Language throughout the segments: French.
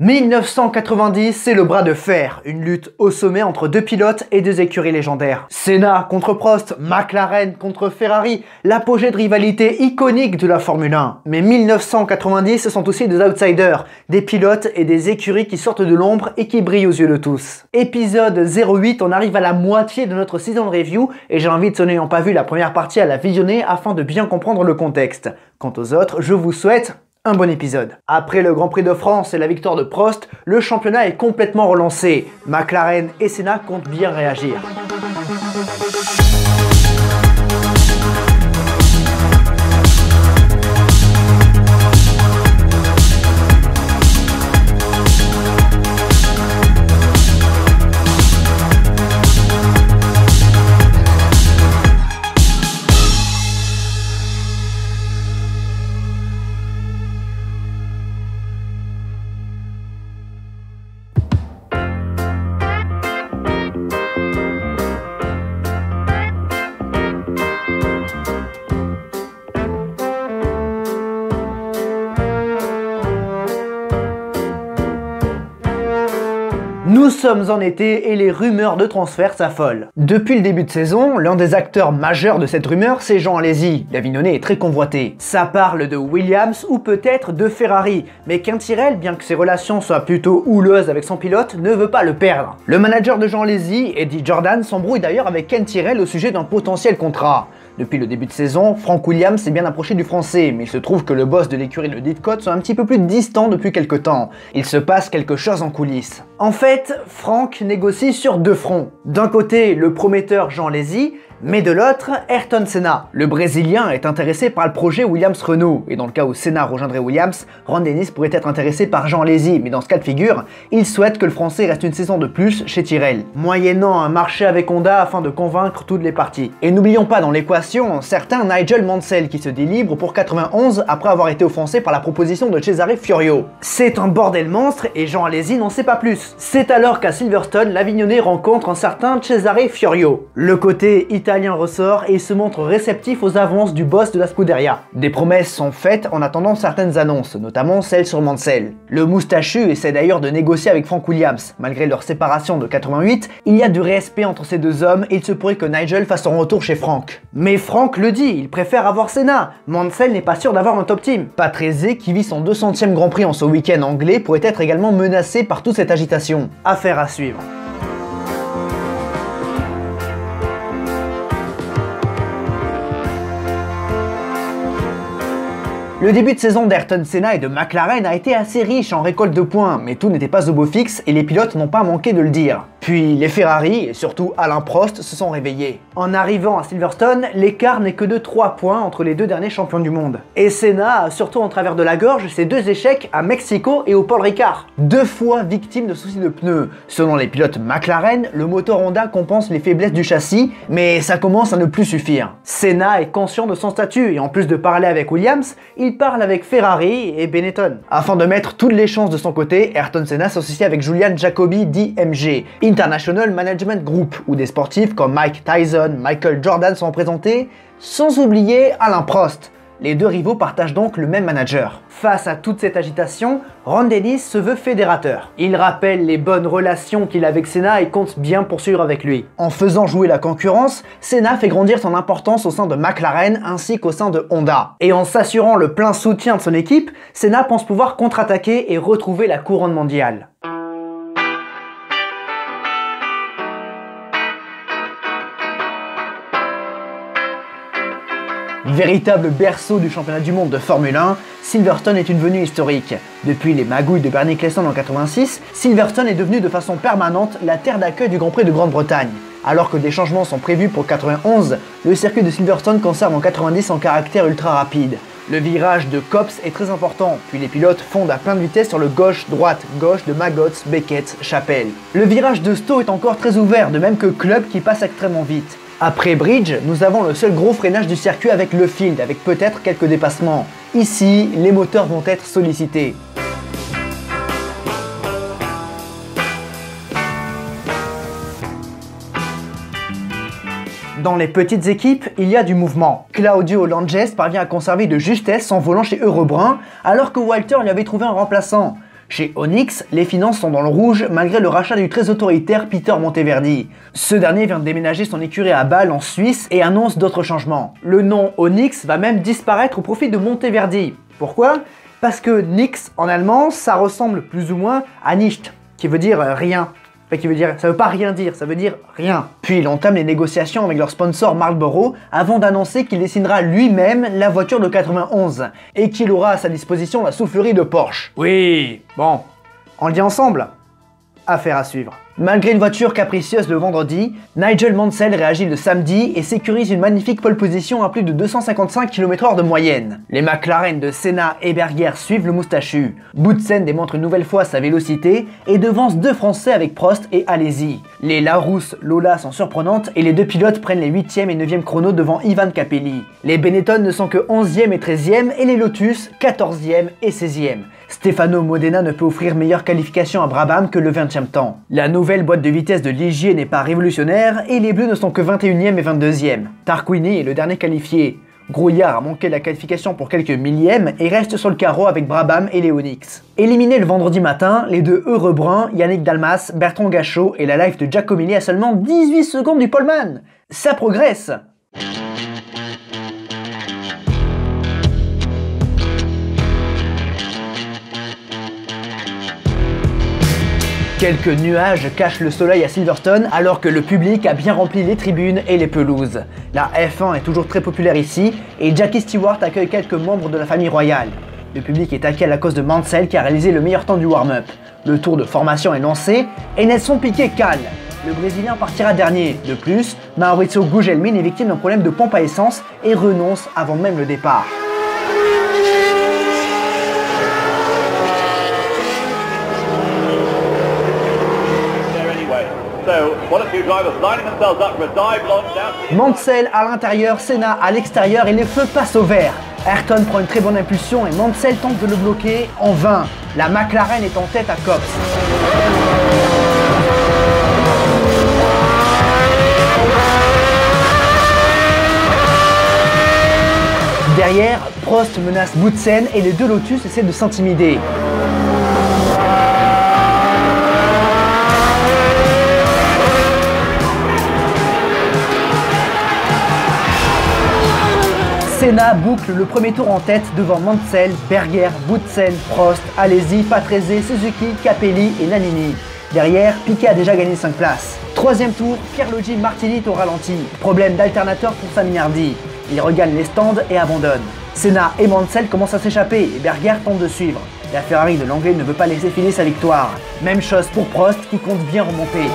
1990, c'est le bras de fer, une lutte au sommet entre deux pilotes et deux écuries légendaires. Senna contre Prost, McLaren contre Ferrari, l'apogée de rivalité iconique de la Formule 1. Mais 1990, ce sont aussi des outsiders, des pilotes et des écuries qui sortent de l'ombre et qui brillent aux yeux de tous. Épisode 08, on arrive à la moitié de notre saison review et j'invite ceux n'ayant pas vu la première partie à la visionner afin de bien comprendre le contexte. Quant aux autres, je vous souhaite un bon épisode. Après le Grand Prix de France et la victoire de Prost, le championnat est complètement relancé. McLaren et Senna comptent bien réagir. Nous sommes en été et les rumeurs de transfert s'affolent. Depuis le début de saison, l'un des acteurs majeurs de cette rumeur, c'est Jean Alesi. L'Avignonnais est très convoité. Ça parle de Williams ou peut-être de Ferrari, mais Quintirel, bien que ses relations soient plutôt houleuses avec son pilote, ne veut pas le perdre. Le manager de Jean Alesi, Eddie Jordan, s'embrouille d'ailleurs avec Quintirel au sujet d'un potentiel contrat. Depuis le début de saison, Frank Williams s'est bien approché du français, mais il se trouve que le boss de l'écurie de Didcot sont un petit peu plus distants depuis quelques temps. Il se passe quelque chose en coulisses. En fait, Frank négocie sur deux fronts. D'un côté, le prometteur Jean Alesi, mais de l'autre, Ayrton Senna. Le Brésilien est intéressé par le projet Williams-Renault, et dans le cas où Senna rejoindrait Williams, Ron Dennis pourrait être intéressé par Jean Alesi, mais dans ce cas de figure, il souhaite que le Français reste une saison de plus chez Tyrrell, moyennant un marché avec Honda afin de convaincre toutes les parties. Et n'oublions pas dans l'équation un certain Nigel Mansell qui se dit libre pour 91 après avoir été offensé par la proposition de Cesare Fiorio. C'est un bordel monstre et Jean Alesi n'en sait pas plus. C'est alors qu'à Silverstone, l'Avignonnais rencontre un certain Cesare Fiorio. Le côté italien ressort et se montre réceptif aux avances du boss de la Scuderia. Des promesses sont faites en attendant certaines annonces, notamment celle sur Mansell. Le moustachu essaie d'ailleurs de négocier avec Frank Williams. Malgré leur séparation de 88, il y a du respect entre ces deux hommes et il se pourrait que Nigel fasse son retour chez Frank. Mais Frank le dit, il préfère avoir Senna. Mansell n'est pas sûr d'avoir un top team. Patrese, qui vit son 200e Grand Prix en ce week-end anglais, pourrait être également menacé par toute cette agitation. Affaire à suivre. Le début de saison d'Ayrton Senna et de McLaren a été assez riche en récolte de points, mais tout n'était pas au beau fixe et les pilotes n'ont pas manqué de le dire. Puis les Ferrari, et surtout Alain Prost, se sont réveillés. En arrivant à Silverstone, l'écart n'est que de 3 points entre les deux derniers champions du monde. Et Senna a surtout en travers de la gorge ses deux échecs à Mexico et au Paul Ricard. Deux fois victime de soucis de pneus. Selon les pilotes McLaren, le moteur Honda compense les faiblesses du châssis, mais ça commence à ne plus suffire. Senna est conscient de son statut, et en plus de parler avec Williams, il parle avec Ferrari et Benetton. Afin de mettre toutes les chances de son côté, Ayrton Senna s'associe avec Julian Jacobi d'IMG, International Management Group, où des sportifs comme Mike Tyson, Michael Jordan sont représentés, sans oublier Alain Prost. Les deux rivaux partagent donc le même manager. Face à toute cette agitation, Ron Dennis se veut fédérateur. Il rappelle les bonnes relations qu'il a avec Senna et compte bien poursuivre avec lui. En faisant jouer la concurrence, Senna fait grandir son importance au sein de McLaren ainsi qu'au sein de Honda. Et en s'assurant le plein soutien de son équipe, Senna pense pouvoir contre-attaquer et retrouver la couronne mondiale. Véritable berceau du championnat du monde de Formule 1, Silverstone est une venue historique. Depuis les magouilles de Bernie Ecclestone en 86, Silverstone est devenu de façon permanente la terre d'accueil du Grand Prix de Grande-Bretagne. Alors que des changements sont prévus pour 91, le circuit de Silverstone conserve en 90 son caractère ultra rapide. Le virage de Copse est très important, puis les pilotes fondent à pleine vitesse sur le gauche-droite-gauche de Maggots, Beckett, Chapelle. Le virage de Stowe est encore très ouvert, de même que Club qui passe extrêmement vite. Après Bridge, nous avons le seul gros freinage du circuit avec Lefield, avec peut-être quelques dépassements. Ici, les moteurs vont être sollicités. Dans les petites équipes, il y a du mouvement. Claudio Langes parvient à conserver de justesse son volant chez Eurobrun, alors que Walter lui avait trouvé un remplaçant. Chez Onyx, les finances sont dans le rouge malgré le rachat du très autoritaire Peter Monteverdi. Ce dernier vient de déménager son écurie à Bâle en Suisse et annonce d'autres changements. Le nom Onyx va même disparaître au profit de Monteverdi. Pourquoi? Parce que Nix en allemand, ça ressemble plus ou moins à nicht, qui veut dire rien. Enfin, qui veut dire, ça veut pas rien dire, ça veut dire rien. Puis il entame les négociations avec leur sponsor Marlboro avant d'annoncer qu'il dessinera lui-même la voiture de 91 et qu'il aura à sa disposition la souffurie de Porsche. Oui, bon, on le dit ensemble. Affaire à suivre. Malgré une voiture capricieuse le vendredi, Nigel Mansell réagit le samedi et sécurise une magnifique pole position à plus de 255 km/h de moyenne. Les McLaren de Senna et Berger suivent le moustachu. Boutsen démontre une nouvelle fois sa vélocité et devance deux Français avec Prost et Alesi. Les Larousse Lola sont surprenantes et les deux pilotes prennent les 8e et 9e chronos devant Ivan Capelli. Les Benetton ne sont que 11e et 13e et les Lotus 14e et 16e. Stefano Modena ne peut offrir meilleure qualification à Brabham que le 20e temps. La nouvelle boîte de vitesse de Ligier n'est pas révolutionnaire et les bleus ne sont que 21e et 22e. Tarquini est le dernier qualifié. Grouillard a manqué la qualification pour quelques millièmes et reste sur le carreau avec Brabham et Léonix. Éliminés le vendredi matin, les deux Eurobrun, Yannick Dalmas, Bertrand Gachot et la life de Giacomelli à seulement 18 secondes du poleman. Ça progresse. Quelques nuages cachent le soleil à Silverstone alors que le public a bien rempli les tribunes et les pelouses. La F1 est toujours très populaire ici et Jackie Stewart accueille quelques membres de la famille royale. Le public est acquis à la cause de Mansell qui a réalisé le meilleur temps du warm-up. Le tour de formation est lancé et Nelson Piquet cale. Le Brésilien partira dernier. De plus, Maurizio Gugelmin est victime d'un problème de pompe à essence et renonce avant même le départ. Mansell à l'intérieur, Senna à l'extérieur et les feux passent au vert. Ayrton prend une très bonne impulsion et Mansell tente de le bloquer en vain. La McLaren est en tête à Copse. Derrière, Prost menace Boutsen et les deux Lotus essaient de s'intimider. Senna boucle le premier tour en tête devant Mansell, Berger, Boutsen, Prost, Alesi, Patrese, Suzuki, Capelli et Nannini. Derrière, Piquet a déjà gagné 5 places. Troisième tour, Pierluigi Martini au ralenti. Problème d'alternateur pour Saminardi. Il regagne les stands et abandonne. Senna et Mansell commencent à s'échapper et Berger tente de suivre. La Ferrari de l'Anglais ne veut pas laisser filer sa victoire. Même chose pour Prost qui compte bien remonter.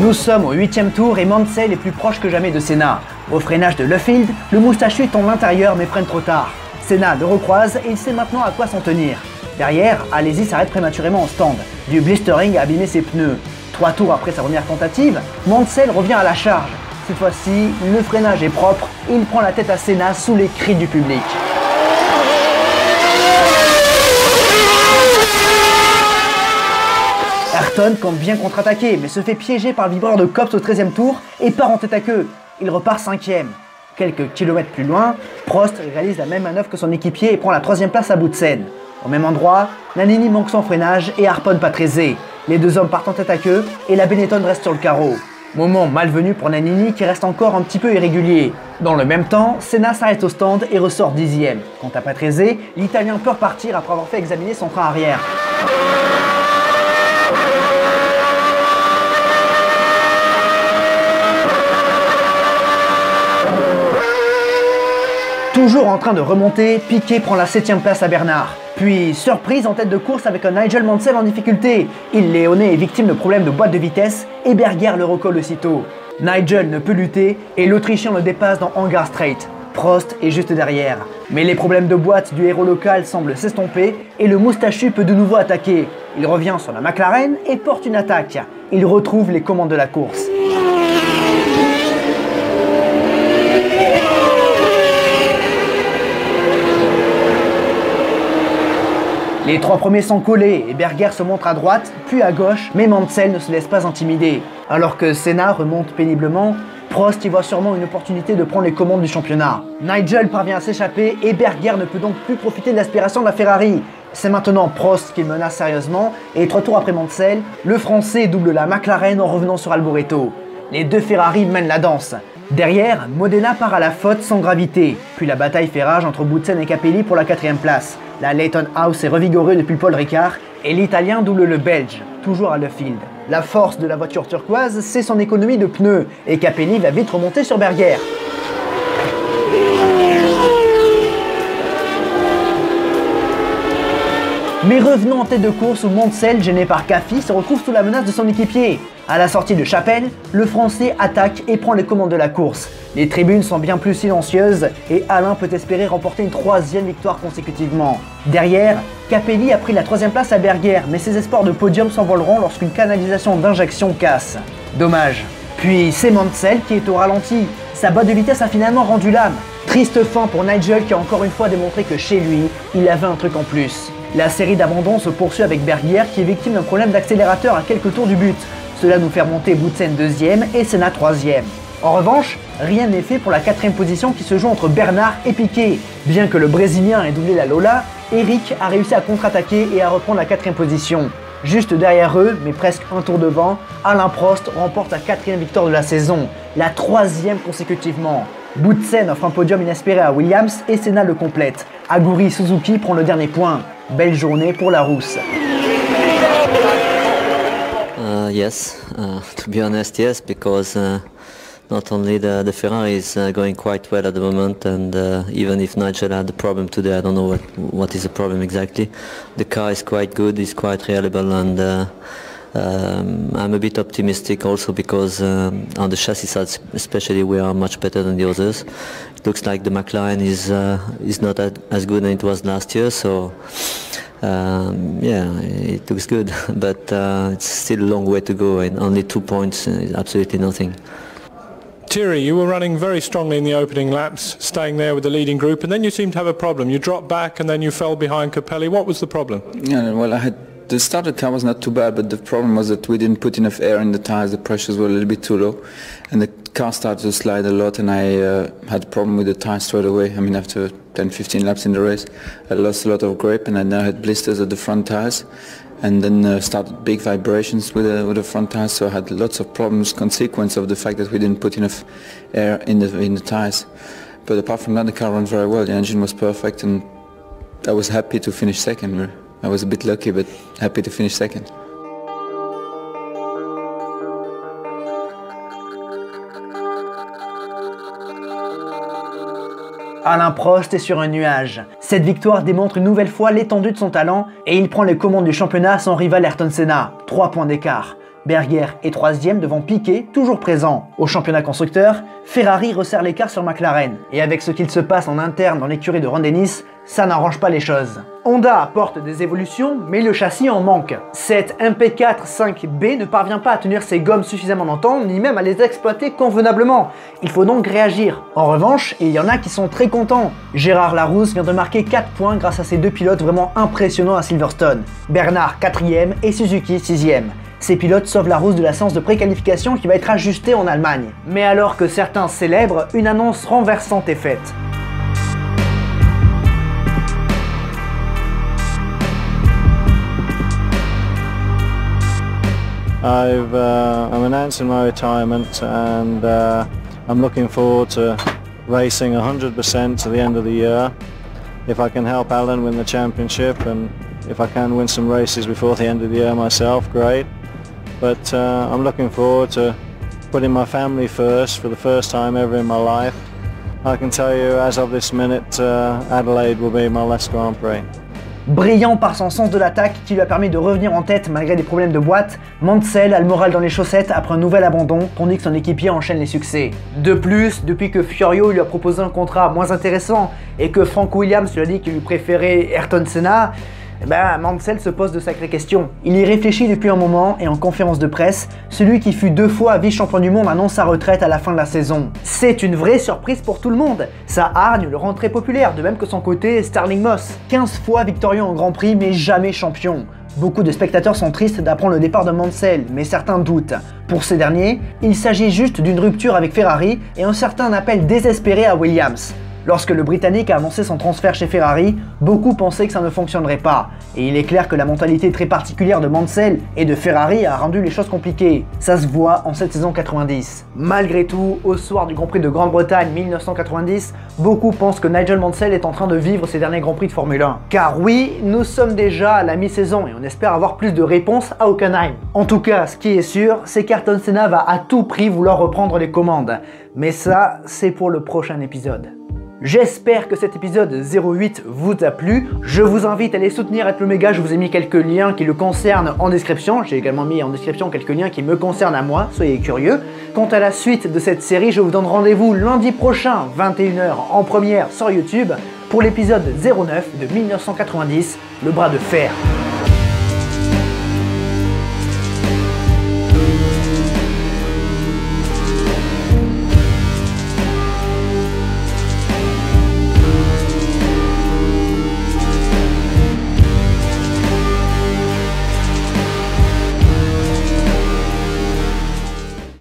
Nous sommes au 8e tour et Mansell est plus proche que jamais de Senna. Au freinage de Lefield, le moustachu tombe à l'intérieur mais freine trop tard. Senna le recroise et il sait maintenant à quoi s'en tenir. Derrière, Alesi s'arrête prématurément en stand. Du blistering a abîmé ses pneus. 3 tours après sa première tentative, Mansell revient à la charge. Cette fois-ci, le freinage est propre et il prend la tête à Senna sous les cris du public. Ayrton compte bien contre-attaquer, mais se fait piéger par le vibreur de Copse au 13e tour et part en tête à queue. Il repart 5e. Quelques kilomètres plus loin, Prost réalise la même manœuvre que son équipier et prend la 3e place à Boutsen. Au même endroit, Nannini manque son freinage et harponne Patrese. Les deux hommes partent en tête à queue et la Benetton reste sur le carreau. Moment malvenu pour Nannini qui reste encore un petit peu irrégulier. Dans le même temps, Senna s'arrête au stand et ressort 10e. Quant à Patrese, l'Italien peut repartir après avoir fait examiner son frein arrière. Toujours en train de remonter, Piquet prend la 7e place à Bernard. Puis, surprise en tête de course avec un Nigel Mansell en difficulté. Il léoné est victime de problèmes de boîte de vitesse et Berger le recolle aussitôt. Nigel ne peut lutter et l'Autrichien le dépasse dans Hangar Strait. Prost est juste derrière. Mais les problèmes de boîte du héros local semblent s'estomper et le moustachu peut de nouveau attaquer. Il revient sur la McLaren et porte une attaque. Il retrouve les commandes de la course. Les 3 premiers sont collés et Berger se montre à droite, puis à gauche, mais Mansell ne se laisse pas intimider. Alors que Senna remonte péniblement, Prost y voit sûrement une opportunité de prendre les commandes du championnat. Nigel parvient à s'échapper et Berger ne peut donc plus profiter de l'aspiration de la Ferrari. C'est maintenant Prost qu'il menace sérieusement et 3 tours après Mansell, le Français double la McLaren en revenant sur Alboreto. Les deux Ferrari mènent la danse. Derrière, Modena part à la faute sans gravité, puis la bataille fait rage entre Boutsen et Capelli pour la 4ème place. La Leyton House est revigorée depuis Paul Ricard et l'Italien double le Belge, toujours à Lefield. La force de la voiture turquoise, c'est son économie de pneus et Capelli va vite remonter sur Berger. Mais revenons en tête de course où Mansell, gêné par Caffi, se retrouve sous la menace de son équipier. À la sortie de Chapelle, le Français attaque et prend les commandes de la course. Les tribunes sont bien plus silencieuses et Alain peut espérer remporter une 3e victoire consécutivement. Derrière, Capelli a pris la 3e place à Berger, mais ses espoirs de podium s'envoleront lorsqu'une canalisation d'injection casse. Dommage. Puis c'est Mansell qui est au ralenti. Sa boîte de vitesse a finalement rendu l'âme. Triste fin pour Nigel qui a encore une fois démontré que chez lui, il avait un truc en plus. La série d'abandons se poursuit avec Berger qui est victime d'un problème d'accélérateur à quelques tours du but. Cela nous fait remonter Boutsen 2e et Senna 3e. En revanche, rien n'est fait pour la 4ème position qui se joue entre Bernard et Piquet. Bien que le Brésilien ait doublé la Lola, Eric a réussi à contre-attaquer et à reprendre la 4ème position. Juste derrière eux, mais presque un tour devant, Alain Prost remporte la 4ème victoire de la saison, la 3e consécutivement. Boutsen offre un podium inespéré à Williams et Senna le complète. Aguri Suzuki prend le dernier point. Belle journée pour la rousse. Yes, to be honest, yes, because not only the Ferrari is going quite well at the moment, and even if Nigel had a problem today, I don't know what is the problem exactly. The car is quite good, it's quite reliable, and I'm a bit optimistic also because on the chassis side especially we are much better than the others. It looks like the McLaren is not as good as it was last year, so yeah, it looks good, but it's still a long way to go and only 2 points is absolutely nothing. Thierry, you were running very strongly in the opening laps, staying there with the leading group, and then you seemed to have a problem. You dropped back and then you fell behind Capelli. What was the problem? Yeah, well, the started car was not too bad, but the problem was that we didn't put enough air in the tires. The pressures were a little bit too low, and the car started to slide a lot. And I had a problem with the tires straight away. I mean, after 10-15 laps in the race, I lost a lot of grip, and I now had blisters at the front tires, and then started big vibrations with the front tires. So I had lots of problems, consequence of the fact that we didn't put enough air in the tires. But apart from that, the car ran very well. The engine was perfect, and I was happy to finish second. Really. I was a bit lucky, but happy to finish second. Alain Prost est sur un nuage. Cette victoire démontre une nouvelle fois l'étendue de son talent et il prend les commandes du championnat à son rival Ayrton Senna. 3 points d'écart. Berger est 3e devant Piquet, toujours présent. Au championnat constructeur, Ferrari resserre l'écart sur McLaren. Et avec ce qu'il se passe en interne dans l'écurie de Ron Dennis, ça n'arrange pas les choses. Honda apporte des évolutions, mais le châssis en manque. Cette MP4-5B ne parvient pas à tenir ses gommes suffisamment longtemps, ni même à les exploiter convenablement. Il faut donc réagir. En revanche, il y en a qui sont très contents. Gérard Larousse vient de marquer 4 points grâce à ses 2 pilotes vraiment impressionnants à Silverstone. Bernard 4e et Suzuki 6e. Ces pilotes sauvent la rousse de la séance de préqualification qui va être ajustée en Allemagne. Mais alors que certains célèbrent, une annonce renversante est faite. I'm announcing my retirement and I'm looking forward to racing 100% to the end of the year. If I can help Alan win the championship and if I can win some races before the end of the year myself, great. But I'm looking forward to putting my family first for the first time ever in my life. I can tell you as of this minute Adelaide will be my last Grand Prix. Brillant par son sens de l'attaque qui lui a permis de revenir en tête malgré des problèmes de boîte, Mansell a le moral dans les chaussettes après un nouvel abandon, tandis que son équipier enchaîne les succès. De plus, depuis que Fiorio lui a proposé un contrat moins intéressant et que Frank Williams lui a dit qu'il lui préférait Ayrton Senna, Mansell se pose de sacrées questions. Il y réfléchit depuis un moment et en conférence de presse, celui qui fut 2 fois vice-champion du monde annonce sa retraite à la fin de la saison. C'est une vraie surprise pour tout le monde. Sa hargne le rend très populaire, de même que son côté Starling Moss. 15 fois victorieux en Grand Prix mais jamais champion. Beaucoup de spectateurs sont tristes d'apprendre le départ de Mansell, mais certains doutent. Pour ces derniers, il s'agit juste d'une rupture avec Ferrari et un certain appel désespéré à Williams. Lorsque le Britannique a annoncé son transfert chez Ferrari, beaucoup pensaient que ça ne fonctionnerait pas. Et il est clair que la mentalité très particulière de Mansell et de Ferrari a rendu les choses compliquées. Ça se voit en cette saison 90. Malgré tout, au soir du Grand Prix de Grande-Bretagne 1990, beaucoup pensent que Nigel Mansell est en train de vivre ses derniers Grands Prix de Formule 1. Car oui, nous sommes déjà à la mi-saison et on espère avoir plus de réponses à Hockenheim. En tout cas, ce qui est sûr, c'est qu'Ayrton Senna va à tout prix vouloir reprendre les commandes. Mais ça, c'est pour le prochain épisode. J'espère que cet épisode 08 vous a plu. Je vous invite à les soutenir avec l'Oméga. Je vous ai mis quelques liens qui le concernent en description. J'ai également mis en description quelques liens qui me concernent à moi. Soyez curieux. Quant à la suite de cette série, je vous donne rendez-vous lundi prochain, 21 h, en première sur YouTube, pour l'épisode 09 de 1990, Le Bras de Fer.